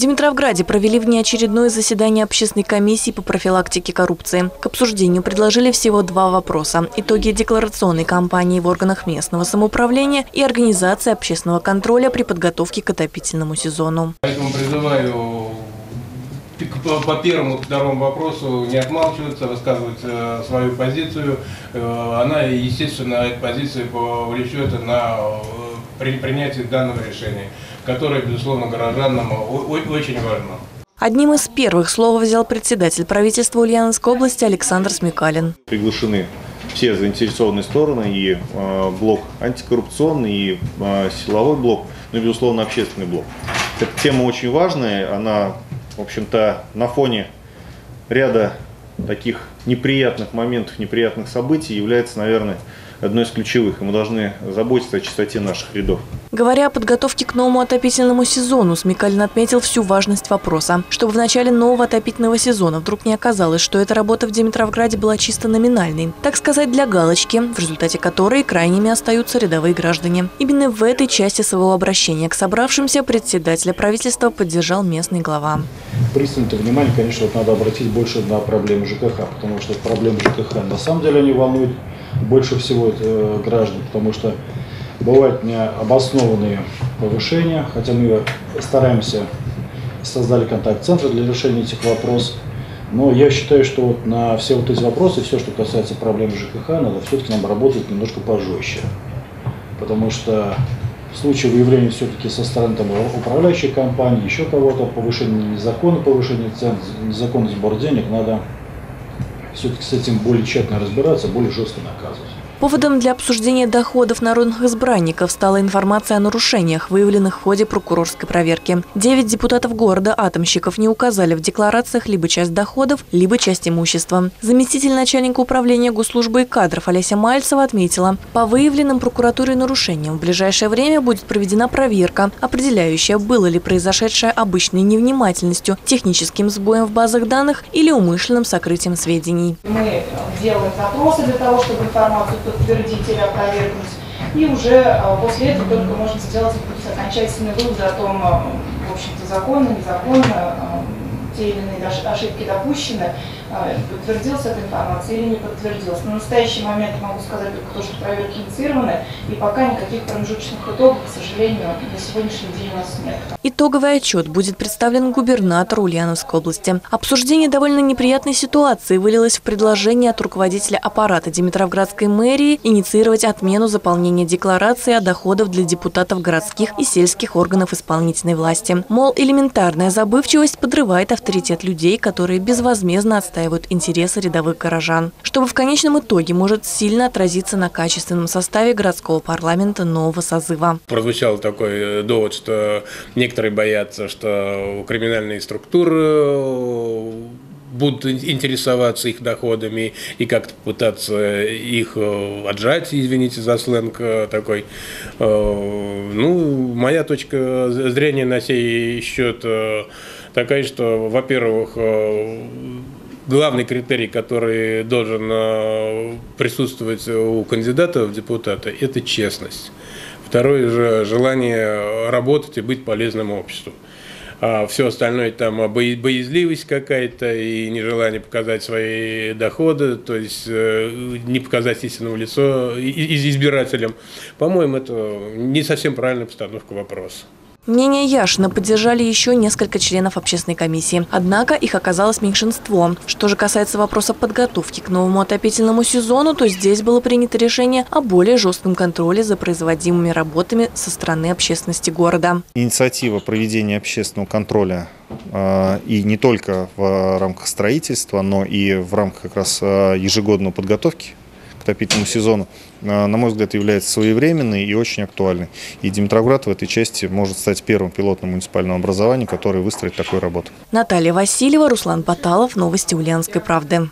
Димитровграде провели внеочередное заседание общественной комиссии по профилактике коррупции. К обсуждению предложили всего два вопроса – итоги декларационной кампании в органах местного самоуправления и организации общественного контроля при подготовке к отопительному сезону. Поэтому призываю по первому, к второму вопросу не отмалчиваться, высказывать свою позицию. Она, естественно, эта позиция повлечет на при принятии данного решения, которое, безусловно, горожанам очень важно. Одним из первых слово взял председатель правительства Ульяновской области Александр Смекалин. Приглашены все заинтересованные стороны, и блок антикоррупционный, и силовой блок, ну и, безусловно, общественный блок. Эта тема очень важная, она, в общем-то, на фоне ряда таких неприятных моментов, неприятных событий является, наверное, одной из ключевых. И мы должны заботиться о чистоте наших рядов. Говоря о подготовке к новому отопительному сезону, Смекалин отметил всю важность вопроса. Чтобы в начале нового отопительного сезона вдруг не оказалось, что эта работа в Димитровграде была чисто номинальной. Так сказать, для галочки, в результате которой крайними остаются рядовые граждане. Именно в этой части своего обращения к собравшимся председателя правительства поддержал местный глава. Пристально-то внимание, конечно, вот надо обратить больше на проблемы ЖКХ, потому что проблемы ЖКХ на самом деле они волнуют больше всего граждан, потому что бывают необоснованные повышения, хотя мы стараемся, создали контакт-центр для решения этих вопросов, но я считаю, что вот на все вот эти вопросы, все, что касается проблем ЖКХ, надо все-таки нам работать немножко пожестче, потому что в случае выявления все-таки со стороны там, управляющей компании, еще кого-то, повышение незаконного, повышение цен, незаконный сбор денег, надо все-таки с этим более тщательно разбираться, более жестко наказывать. Поводом для обсуждения доходов народных избранников стала информация о нарушениях, выявленных в ходе прокурорской проверки. 9 депутатов города атомщиков не указали в декларациях либо часть доходов, либо часть имущества. Заместитель начальника управления госслужбы и кадров Олеся Мальцева отметила, по выявленным прокуратурой нарушениям в ближайшее время будет проведена проверка, определяющая, было ли произошедшее обычной невнимательностью, техническим сбоем в базах данных или умышленным сокрытием сведений. Мы делаем запросы для того, чтобы информацию подтвердить или опровергнуть. И уже после этого только можно сделать окончательный вывод о том, в общем-то, законно, незаконно, те или иные ошибки допущены, подтвердилась эта информация или не подтвердилась. На настоящий момент могу сказать только то, что проверки инициированы, и пока никаких промежуточных итогов, к сожалению, на сегодняшний день у нас нет. Итоговый отчет будет представлен губернатору Ульяновской области. Обсуждение довольно неприятной ситуации вылилось в предложение от руководителя аппарата Димитровградской мэрии инициировать отмену заполнения декларации о доходах для депутатов городских и сельских органов исполнительной власти. Мол, элементарная забывчивость подрывает авторитет людей, которые безвозмездно отстаивают интересы рядовых горожан, что в конечном итоге может сильно отразиться на качественном составе городского парламента нового созыва. Прозвучал такой довод, что некоторые боятся, что криминальные структуры будут интересоваться их доходами и как-то пытаться их отжать, извините за сленг такой. Ну, моя точка зрения на сей счет такая, что, во-первых, главный критерий, который должен присутствовать у кандидата в депутаты, это честность. Второе же желание работать и быть полезным обществу. А все остальное там боязливость какая-то и нежелание показать свои доходы, то есть не показать истинного лицо избирателям. По-моему, это не совсем правильная постановка вопроса. Мнение Яшина поддержали еще несколько членов общественной комиссии. Однако их оказалось меньшинство. Что же касается вопроса подготовки к новому отопительному сезону, то здесь было принято решение о более жестком контроле за производимыми работами со стороны общественности города. Инициатива проведения общественного контроля и не только в рамках строительства, но и в рамках как раз ежегодной подготовки к отопительному сезону, на мой взгляд, является своевременной и очень актуальной. И Димитровград в этой части может стать первым пилотным муниципальным образованием, который выстроит такую работу. Наталья Васильева, Руслан Поталов, новости Ульяновской правды.